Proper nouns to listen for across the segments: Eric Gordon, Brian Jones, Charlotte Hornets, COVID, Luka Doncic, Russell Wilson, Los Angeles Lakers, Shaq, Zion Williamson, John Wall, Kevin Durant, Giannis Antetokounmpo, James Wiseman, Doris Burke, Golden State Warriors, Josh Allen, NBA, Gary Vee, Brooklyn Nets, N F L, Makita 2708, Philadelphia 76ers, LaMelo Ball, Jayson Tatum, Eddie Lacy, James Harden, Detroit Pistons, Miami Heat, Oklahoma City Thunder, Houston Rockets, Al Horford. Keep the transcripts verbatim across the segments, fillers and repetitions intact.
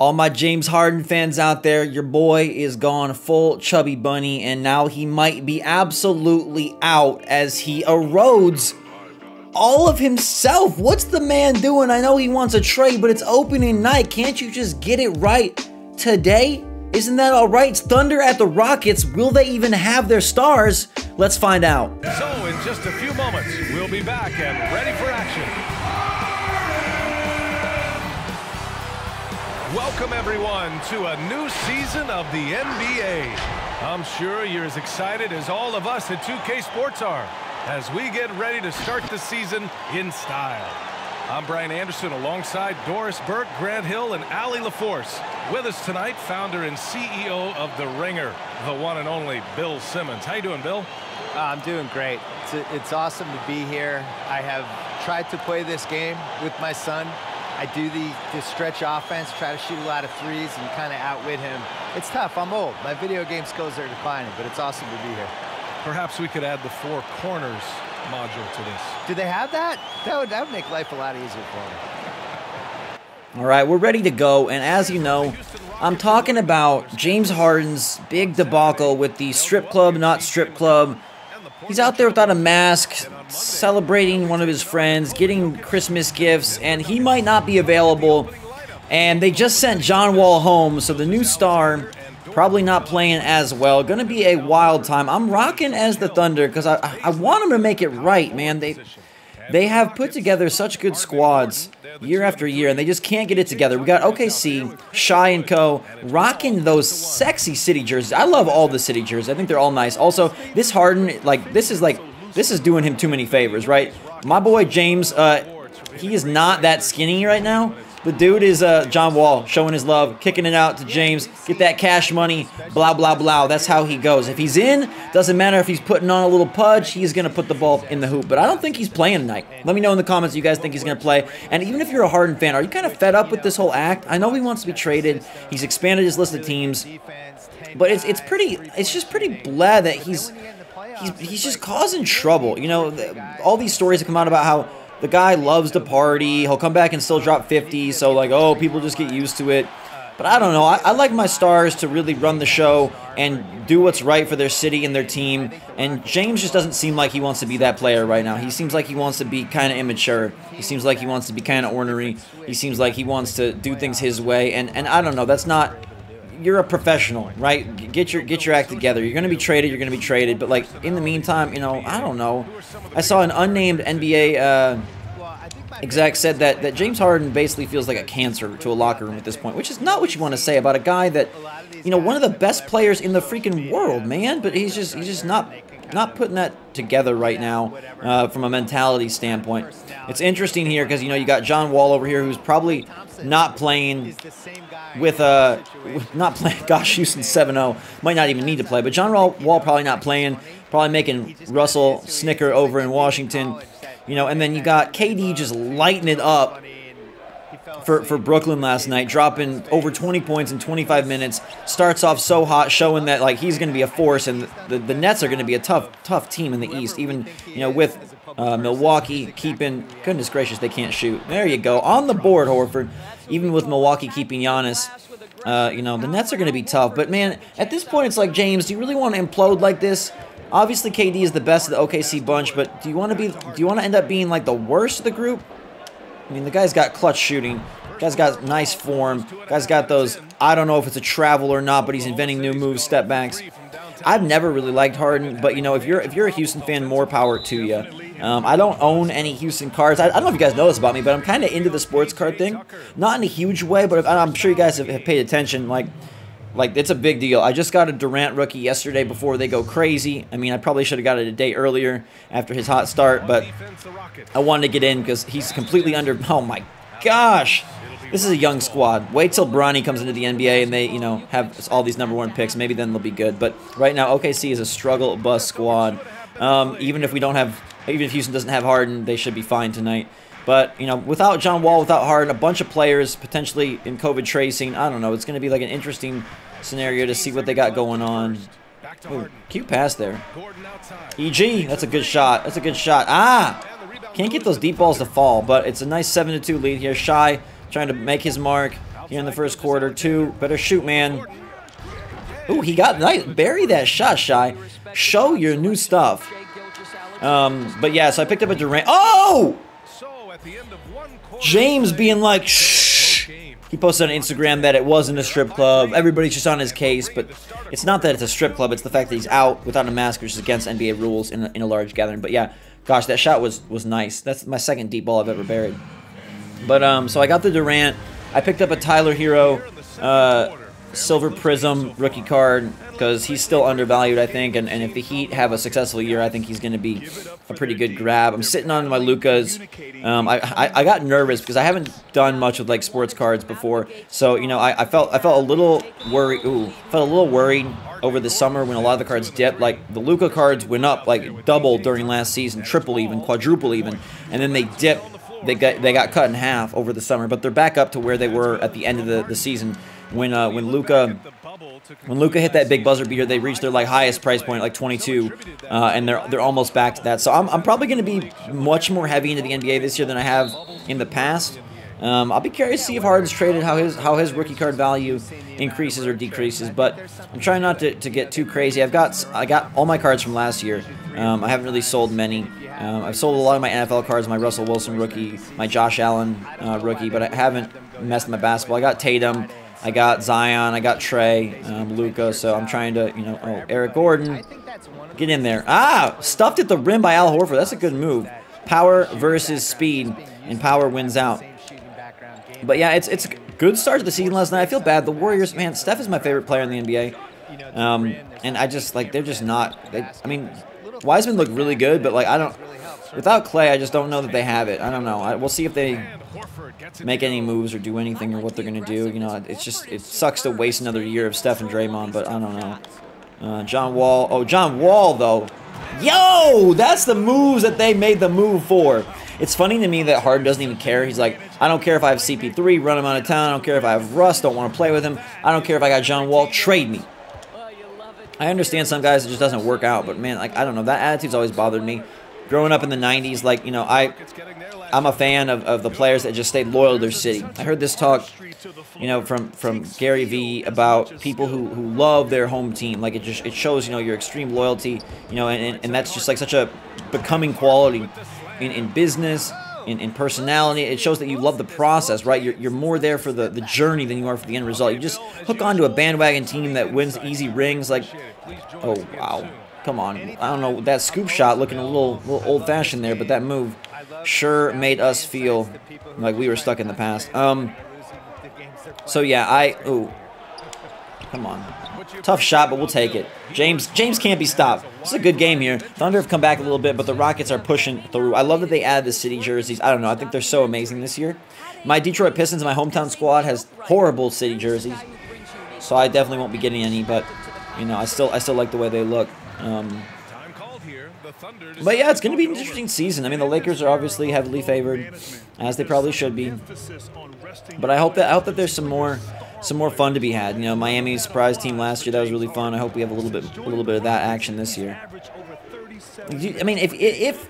All my James Harden fans out there, your boy is gone full chubby bunny, and now he might be absolutely out as he erodes all of himself. What's the man doing? I know he wants a trade, but it's opening night. Can't you just get it right today? Isn't that all right? It's Thunder at the Rockets. Will they even have their stars? Let's find out. So in just a few moments, we'll be back and ready for action. Welcome, everyone, to a new season of the N B A. I'm sure you're as excited as all of us at two K Sports are as we get ready to start the season in style. I'm Brian Anderson alongside Doris Burke, Grant Hill, and Allie LaForce. With us tonight, founder and C E O of The Ringer, the one and only Bill Simmons. How you doing, Bill? Uh, I'm doing great. It's, it's awesome to be here. I have tried to play this game with my son. I do the, the stretch offense, try to shoot a lot of threes and kind of outwit him. It's tough. I'm old. My video game skills are declining, but it's awesome to be here. Perhaps we could add the four corners module to this. Do they have that? That would, that would make life a lot easier for me. All right, we're ready to go. And as you know, I'm talking about James Harden's big debacle with the strip club, not strip club. He's out there without a mask, celebrating one of his friends, getting Christmas gifts, and he might not be available. And they just sent John Wall home, so the new star probably not playing as well. Gonna be a wild time. I'm rocking as the Thunder because I, I I want them to make it right, man. They they have put together such good squads year after year, and they just can't get it together. We got O K C, Shai and Co. rocking those sexy city jerseys. I love all the city jerseys. I think they're all nice. Also, this Harden, like this is like this is doing him too many favors, right? My boy James, uh, he is not that skinny right now. The dude is uh, John Wall, showing his love, kicking it out to James. Get that cash money, blah, blah, blah. That's how he goes. If he's in, doesn't matter if he's putting on a little pudge, he's going to put the ball in the hoop. But I don't think he's playing tonight. Let me know in the comments if you guys think he's going to play. And even if you're a Harden fan, are you kind of fed up with this whole act? I know he wants to be traded. He's expanded his list of teams. But it's, it's, pretty, it's just pretty blah that he's... He's, he's just causing trouble. You know, the, all these stories have come out about how the guy loves to party. He'll come back and still drop fifty. So, like, oh, people just get used to it. But I don't know. I, I like my stars to really run the show and do what's right for their city and their team. And James just doesn't seem like he wants to be that player right now. He seems like he wants to be kind of immature. He seems like he wants to be kind of ornery. He seems like he wants to do things his way. And, and I don't know. That's not... You're a professional, right? Get your get your act together. You're going to be traded. You're going to be traded. But, like, in the meantime, you know, I don't know. I saw an unnamed N B A uh, exec said that, that James Harden basically feels like a cancer to a locker room at this point, which is not what you want to say about a guy that, you know, one of the best players in the freaking world, man. But he's just he's just not... Not putting that together right now uh, from a mentality standpoint. It's interesting here because, you know, you got John Wall over here who's probably not playing with a... With not playing... Gosh, Houston seven oh. Might not even need to play. But John Wall probably not playing. Probably making Russell snicker over in Washington. You know, and then you got K D just lighting it up for, for Brooklyn last night. Dropping over twenty points in twenty-five minutes. Starts off so hot, showing that, like, he's going to be a force, and the, the, the Nets are going to be a tough, tough team in the East. Even, you know, with uh, Milwaukee keeping... Goodness gracious, they can't shoot. There you go. On the board, Horford. Even with Milwaukee keeping Giannis, uh, you know, the Nets are going to be tough. But, man, at this point, it's like, James, do you really want to implode like this? Obviously, K D is the best of the O K C bunch, but do you want to be... Do you want to end up being, like, the worst of the group? I mean, the guy's got clutch shooting. The guy's got nice form. The guy's got those, I don't know if it's a travel or not, but he's inventing new moves, step backs. I've never really liked Harden, but, you know, if you're if you're a Houston fan, more power to you. Um, I don't own any Houston cards. I, I don't know if you guys know this about me, but I'm kind of into the sports card thing. Not in a huge way, but if, I'm sure you guys have, have paid attention. Like, like it's a big deal. I just got a Durant rookie yesterday before they go crazy. I mean, I probably should have got it a day earlier after his hot start, but I wanted to get in because he's completely under... Oh, my gosh. This is a young squad. Wait till Bronny comes into the N B A and they, you know, have all these number one picks. Maybe then they'll be good. But right now, O K C is a struggle-bus squad. Um, even if we don't have... Even if Houston doesn't have Harden, they should be fine tonight. But, you know, without John Wall, without Harden, a bunch of players potentially in COVID tracing. I don't know. It's going to be like an interesting scenario to see what they got going on. Ooh, cute pass there. E G, that's a good shot. That's a good shot. Ah! Can't get those deep balls to fall, but it's a nice seven to two lead here. Shai trying to make his mark. here in the first quarter. Two, better shoot, man. Ooh, he got nice. Bury that shot, Shai. Show your new stuff. Um, but yeah, so I picked up a Durant. Oh! James being like, shh. He posted on Instagram that it wasn't a strip club. Everybody's just on his case, but it's not that it's a strip club. It's the fact that he's out without a mask, which is against N B A rules in a, in a large gathering. But yeah, gosh, that shot was was nice. That's my second deep ball I've ever buried. But um, so I got the Durant. I picked up a Tyler Herro, uh, Silver Prism rookie card because he's still undervalued, I think. And, and if the Heat have a successful year, I think he's going to be a pretty good grab. I'm sitting on my Lukas. Um, I, I I got nervous because I haven't done much with like sports cards before, so you know I, I felt I felt a little worried. Ooh, felt a little worried over the summer when a lot of the cards dipped. Like the Luka cards went up like double during last season, triple even, quadruple even, and then they dipped. They got they got cut in half over the summer, but they're back up to where they were at the end of the, the season. When uh, when Luka when Luka hit that big buzzer beater, they reached their like highest price point, like twenty-two, uh, and they're they're almost back to that. So I'm I'm probably going to be much more heavy into the N B A this year than I have in the past. Um, I'll be curious to see if Harden's traded, how his how his rookie card value increases or decreases. But I'm trying not to, to get too crazy. I've got I got all my cards from last year. Um, I haven't really sold many. Um, I've sold a lot of my N F L cards, my Russell Wilson rookie, my Josh Allen uh, rookie, but I haven't messed with my basketball. I got Tatum. I got Zion, I got Trey, um, Luka, so I'm trying to, you know, oh, Eric Gordon, get in there. Ah, stuffed at the rim by Al Horford. That's a good move. Power versus speed, and power wins out. But yeah, it's it's a good start to the season last night. I feel bad. The Warriors, man, Steph is my favorite player in the N B A, um, and I just, like, they're just not, they, I mean, Wiseman looked really good, but, like, I don't, without Clay, I just don't know that they have it. I don't know. I, we'll see if they make any moves or do anything or what they're going to do. You know, it's just, it sucks to waste another year of Steph and Draymond, but I don't know. Uh, John Wall. Oh, John Wall, though. Yo, that's the moves that they made the move for. It's funny to me that Harden doesn't even care. He's like, I don't care if I have C P three, run him out of town. I don't care if I have Russ, don't want to play with him. I don't care if I got John Wall, trade me. I understand some guys, it just doesn't work out, but man, like, I don't know. That attitude's always bothered me. Growing up in the nineties, like, you know, I, I'm a fan of, of the players that just stayed loyal to their city. I heard this talk, you know, from, from Gary Vee about people who, who love their home team. Like, it just it shows, you know, your extreme loyalty, you know, and, and, and that's just, like, such a becoming quality in, in business, in, in personality. It shows that you love the process, right? You're, you're more there for the, the journey than you are for the end result. You just hook onto a bandwagon team that wins easy rings. Like, oh, wow. Come on. I don't know. That scoop shot looking a little, little old-fashioned there, but that move sure made us feel like we were stuck in the past. Um, so, yeah, I... Ooh. Come on. Tough shot, but we'll take it. James James can't be stopped. It's a good game here. Thunder have come back a little bit, but the Rockets are pushing through. I love that they add the city jerseys. I don't know. I think they're so amazing this year. My Detroit Pistons, my hometown squad, has horrible city jerseys, so I definitely won't be getting any, but, you know, I still, I still like the way they look. Um, but yeah, it's going to be an interesting season. I mean, the Lakers are obviously heavily favored, as they probably should be. But I hope that I hope that there's some more, some more fun to be had. You know, Miami's surprise team last year, that was really fun. I hope we have a little bit, a little bit of that action this year. I mean, if if,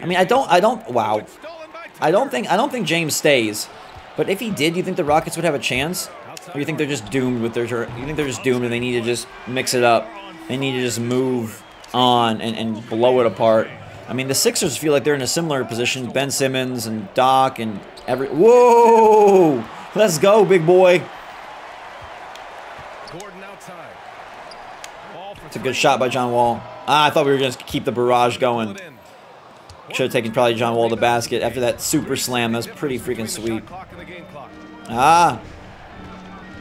I mean, I don't, I don't. Wow, I don't think, I don't think James stays. But if he did, do you think the Rockets would have a chance? Or you think they're just doomed with their? You think they're just doomed and they need to just mix it up? They need to just move on and, and blow it apart. I mean, the Sixers feel like they're in a similar position. Ben Simmons and Doc and every... Whoa! Let's go, big boy. It's a good shot by John Wall. Ah, I thought we were going to keep the barrage going. Should have taken probably John Wall to the basket after that super slam. That was pretty freaking sweet. Ah!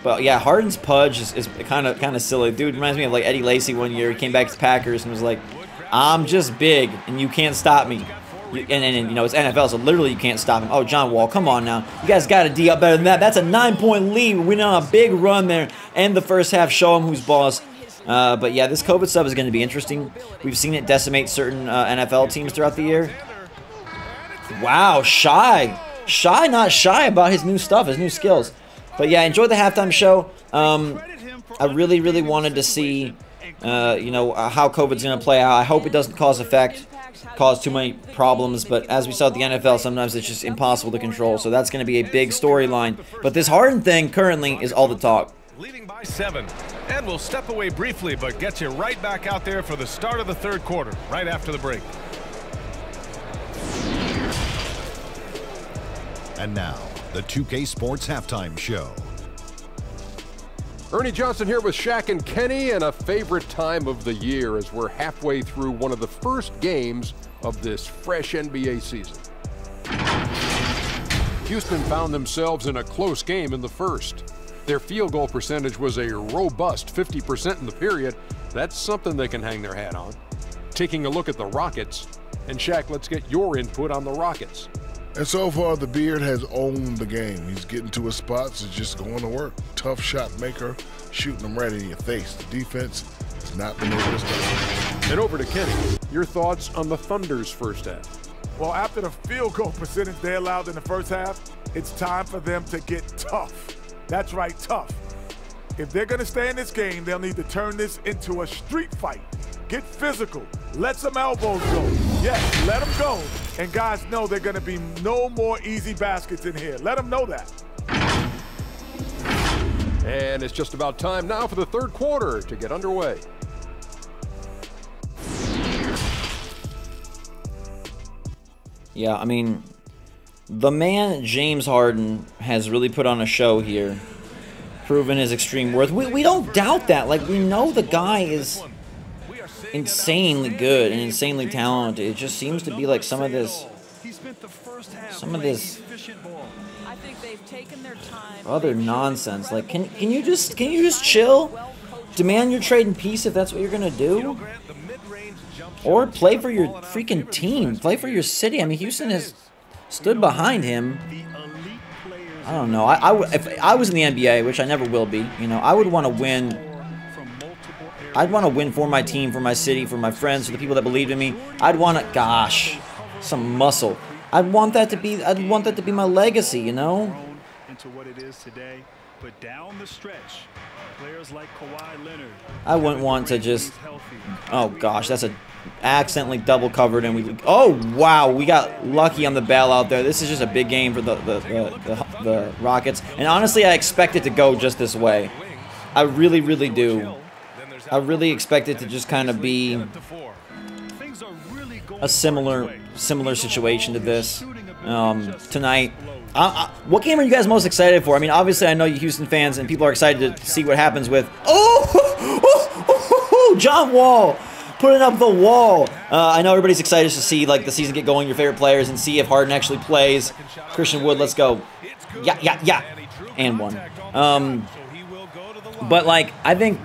But yeah, Harden's pudge is kind of kind of silly. Dude reminds me of like Eddie Lacy one year. He came back to the Packers and was like, I'm just big and you can't stop me. You, and, and, and, you know, it's N F L, so literally you can't stop him. Oh, John Wall, come on now. You guys got to D up better than that. That's a nine-point lead. We went on a big run there. End the first half. Show him who's boss. Uh, but yeah, this COVID stuff is going to be interesting. We've seen it decimate certain uh, N F L teams throughout the year. Wow, Shai. Shai not shy about his new stuff, his new skills. But yeah, enjoy the halftime show. Um, I really, really wanted to see, uh, you know, uh, how COVID's going to play out. I hope it doesn't cause effect cause too many problems, but as we saw at the N F L, sometimes it's just impossible to control, so that's going to be a big storyline. But this Harden thing currently is all the talk. Leading by seven, and we'll step away briefly, but gets you right back out there for the start of the third quarter, right after the break. And now, the two K Sports Halftime Show. Ernie Johnson here with Shaq and Kenny, and a favorite time of the year as we're halfway through one of the first games of this fresh N B A season. Houston found themselves in a close game in the first. Their field goal percentage was a robust fifty percent in the period. That's something they can hang their hat on. Taking a look at the Rockets, and Shaq, let's get your input on the Rockets. And so far, the Beard has owned the game. He's getting to his spots and just going to work. Tough shot maker, shooting them right in your face. The defense has not been able to stop. And over to Kenny. Your thoughts on the Thunder's first half? Well, after the field goal percentage they allowed in the first half, it's time for them to get tough. That's right, tough. If they're going to stay in this game, they'll need to turn this into a street fight. Get physical. Let some elbows go. Yes, let them go. And guys know there are going to be no more easy baskets in here. Let them know that. And it's just about time now for the third quarter to get underway. Yeah, I mean, the man James Harden has really put on a show here, proven his extreme worth. We, we don't doubt that. Like, we know the guy is insanely good and insanely talented. It just seems to be like some of this, some of this other nonsense. Like, can can you just can you just chill? Demand your trade in peace if that's what you're gonna do, or play for your freaking team, play for your city. I mean, Houston has stood behind him. I don't know. I, I if I was in the N B A, which I never will be, you know, I would want to win. I'd want to win for my team, for my city, for my friends, for the people that believed in me. I'd want to, gosh, some muscle. I'd want that to be, I'd want that to be my legacy, you know? I wouldn't want to just, oh gosh, that's a accidentally double covered, and we, oh wow, we got lucky on the bailout there. This is just a big game for the, the, the, the, the Rockets. And honestly, I expect it to go just this way. I really, really do. I really expect it to just kind of be a similar similar situation to this um, tonight. I, I, what game are you guys most excited for? I mean, obviously, I know you Houston fans and people are excited to see what happens with... Oh! oh, oh, oh John Wall! Putting up the wall. Uh, I know everybody's excited to see like the season get going, your favorite players, and see if Harden actually plays. Christian Wood, let's go. Yeah, yeah, yeah. And one. Um, but, like, I think...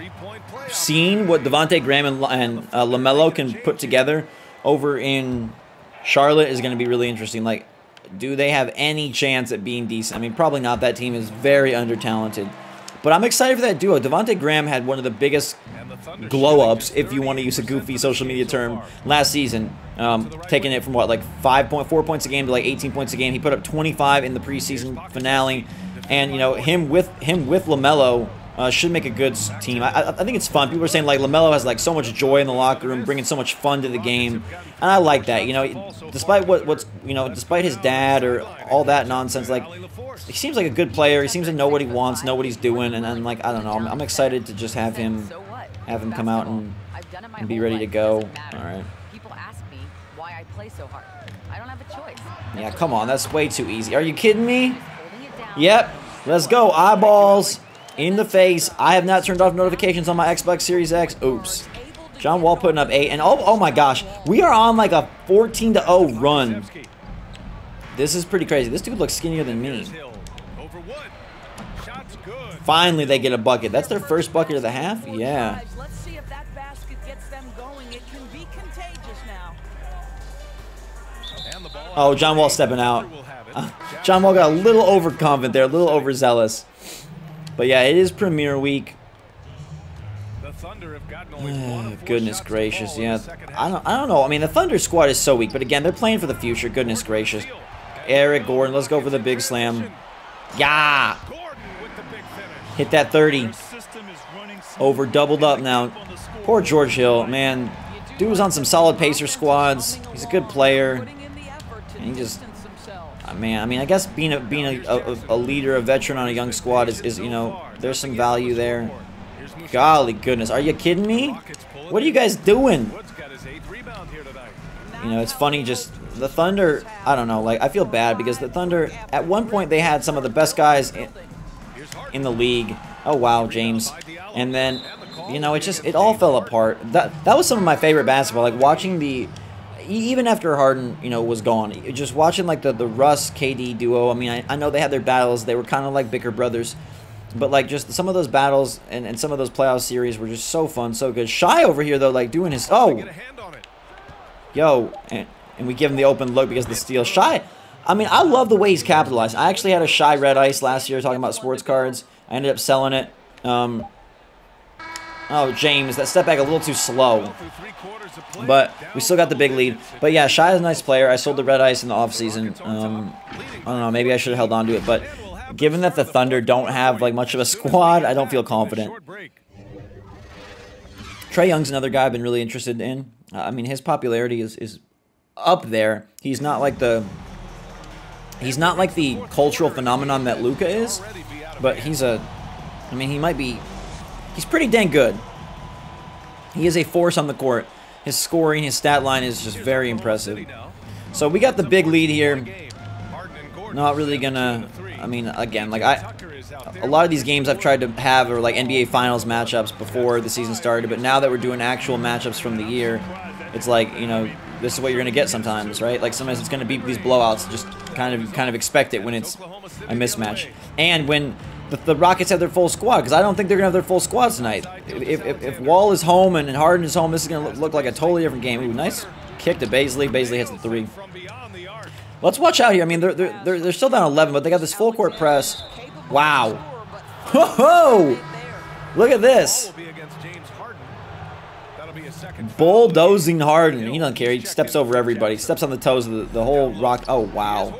Seen what Devontae Graham and, and uh, LaMelo can put together over in Charlotte is going to be really interesting. Like, do they have any chance at being decent? I mean, probably not. That team is very under-talented. But I'm excited for that duo. Devontae Graham had one of the biggest blow-ups, if you want to use a goofy social media term, last season. Um, taking it from, what, like five point four points a game to like eighteen points a game. He put up twenty-five in the preseason finale. And, you know, him with, him with LaMelo... Uh, should make a good team. I, I think it's fun. People are saying, like, LaMelo has, like, so much joy in the locker room, bringing so much fun to the game. And I like that. You know, despite what, what's, you know, despite his dad or all that nonsense, like, he seems like a good player. He seems to know what he wants, know what he's doing. And I'm like, I don't know. I'm, I'm excited to just have him, have him come out and, and be ready to go. All right. People ask me why I play so hard. I don't have a choice. Yeah, come on. That's way too easy. Are you kidding me? Yep. Let's go. Eyeballs. In the face. I have not turned off notifications on my Xbox Series X. Oops. John Wall putting up eight. And oh, oh my gosh. We are on like a fourteen to zero run. This is pretty crazy. This dude looks skinnier than me. Finally, they get a bucket. That's their first bucket of the half? Yeah. Oh, John Wall stepping out. Uh, John Wall got a little overconfident there. A little overzealous. But yeah, it is Premier Week. The Thunder have gotten only one of goodness gracious, yeah. I don't, I don't know. I mean, the Thunder squad is so weak, but again, they're playing for the future. Goodness gracious. Eric Gordon, let's go for the big slam. Yeah. Hit that thirty. Over doubled up now. Poor George Hill, man. Dude was on some solid Pacer squads. He's a good player. And he just, I mean, I mean, I guess being a being a, a, a leader, a veteran on a young squad is, is, you know, there's some value there. Golly goodness, are you kidding me? What are you guys doing? You know, it's funny, just the Thunder, I don't know, like, I feel bad because the Thunder, at one point, they had some of the best guys in, in the league. Oh, wow, James. And then, you know, it just, it all fell apart. That that was some of my favorite basketball, like, watching the, even after Harden, you know, was gone, just watching, like, the, the Russ K D duo. I mean, I, I know they had their battles. They were kind of like bicker brothers. But, like, just some of those battles and, and some of those playoff series were just so fun, so good. Shai over here, though, like, doing his, oh, yo, and, and we give him the open look because of the steal. Shai, I mean, I love the way he's capitalized. I actually had a Shai Red Ice last year talking about sports cards. I ended up selling it. Um, oh, James, that step back a little too slow. But we still got the big lead. But, yeah, Shai is a nice player. I sold the Red Ice in the offseason. Um, I don't know. Maybe I should have held on to it. But given that the Thunder don't have, like, much of a squad, I don't feel confident. Trey Young's another guy I've been really interested in. Uh, I mean, his popularity is, is up there. He's not like the he's not like the cultural phenomenon that Luka is, but he's a I mean, he might be he's pretty dang good. He is a force on the court. His scoring, his stat line is just very impressive. So we got the big lead here. Not really gonna I mean, again, like, I, a lot of these games I've tried to have are, like, N B A Finals matchups before the season started, but now that we're doing actual matchups from the year, it's like, you know, this is what you're going to get sometimes, right? Like, sometimes it's going to be these blowouts. Just kind of kind of expect it when it's a mismatch. And when the, the Rockets have their full squad, because I don't think they're going to have their full squad tonight. If, if, if Wall is home and Harden is home, this is going to look, look like a totally different game. Ooh, nice kick to Bazley. Bazley hits the three. Let's watch out here. I mean, they're, they're, they're, they're still down eleven, but they got this full court press. Wow. Ho-ho! Look at this. Bulldozing Harden. He doesn't care. He steps over everybody. Steps on the toes of the, the whole Rock. Oh, wow.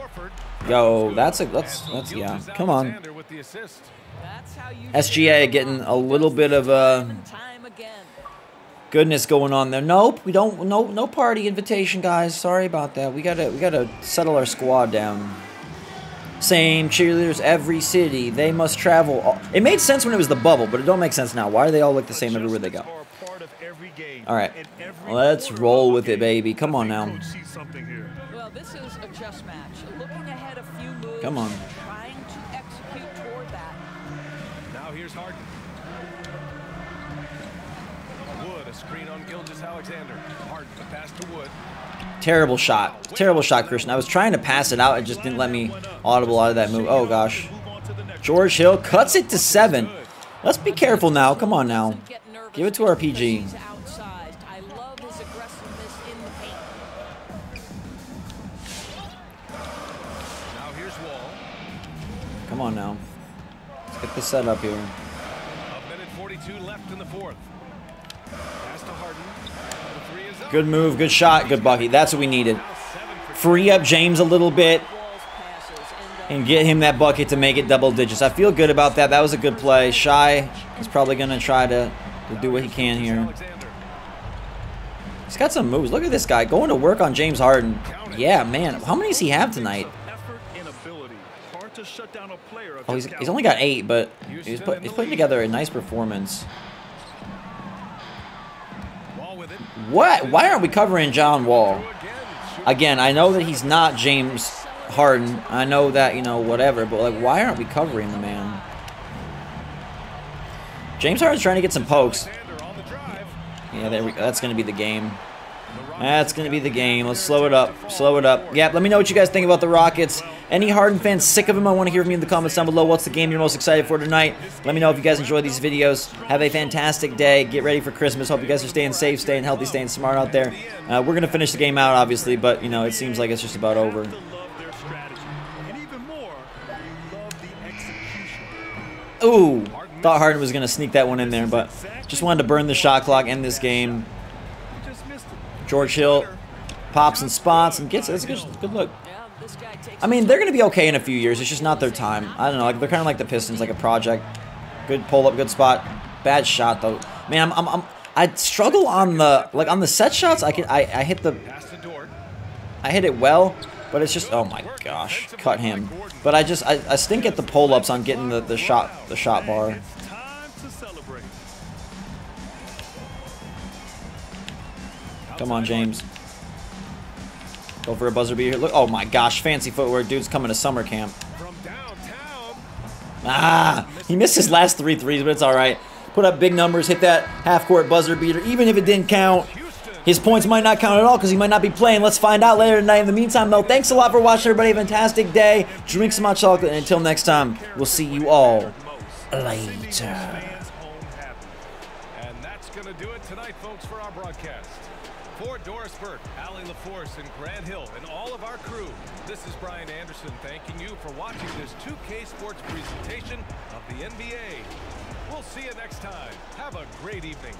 Yo, that's a, that's, that's, yeah. Come on. S G A getting a little bit of a goodness going on there. Nope, we don't. No, no party invitation, guys. Sorry about that. We gotta, we gotta settle our squad down. Same cheerleaders, every city. They must travel. All. It made sense when it was the bubble, but it don't make sense now. Why do they all look the same everywhere they go? All right, let's roll with it, baby. Come on now. Well, this is a just match. Looking ahead a few moves. Come on. Trying to execute toward that. Now here's Harden. A screen on Gilgeous-Alexander. Hard to pass to Wood. Terrible shot. Terrible shot, Christian. I was trying to pass it out. It just didn't let me audible out of that move. Oh, gosh. George Hill cuts it to seven. Let's be careful now. Come on now. Give it to our P G. Come on now. Let's get this set up here. A minute forty-two left in the fourth. Good move, good shot, good bucket. That's what we needed. Free up James a little bit and get him that bucket to make it double digits. I feel good about that. That was a good play. Shai is probably going to try to do what he can here. He's got some moves. Look at this guy going to work on James Harden. Yeah, man. How many does he have tonight? Oh, he's, he's only got eight, but he's, put, he's putting together a nice performance. What? Why aren't we covering John Wall? Again, I know that he's not James Harden. I know that, you know, whatever. But, like, why aren't we covering the man? James Harden's trying to get some pokes. Yeah, there we go. That's going to be the game. That's going to be the game. Let's slow it up. Slow it up. Yeah, let me know what you guys think about the Rockets. Any Harden fans sick of him? I want to hear from you in the comments down below. What's the game you're most excited for tonight? Let me know if you guys enjoy these videos. Have a fantastic day. Get ready for Christmas. Hope you guys are staying safe, staying healthy, staying smart out there. Uh, we're going to finish the game out, obviously, but, you know, it seems like it's just about over. Ooh, thought Harden was going to sneak that one in there, but just wanted to burn the shot clock, end this game. George Hill pops and spots and gets it. That's a good, good look. I mean, they're going to be okay in a few years. It's just not their time. I don't know. Like, they're kind of like the Pistons, like a project. Good pull-up, good spot. Bad shot, though. Man, I'm, I'm, I'm, I struggle on the like on the set shots. I can I I hit the I hit it well, but it's just, oh my gosh, cut him. But I just I, I stink at the pull ups on getting the the shot the shot bar. Come on, James. Go for a buzzer beater here. Look, oh my gosh, fancy footwork. Dude's coming to summer camp. Ah, he missed his last three threes, but it's all right. Put up big numbers, hit that half-court buzzer beater. Even if it didn't count, his points might not count at all because he might not be playing. Let's find out later tonight. In the meantime, though, thanks a lot for watching, everybody. Fantastic day. Drink some hot chocolate, and until next time, we'll see you all later. And that's going to do it tonight, folks, for our broadcast. For Doris Burke, Allie LaForce, and Grant Hill, and all of our crew, this is Brian Anderson thanking you for watching this two K Sports presentation of the N B A. We'll see you next time. Have a great evening.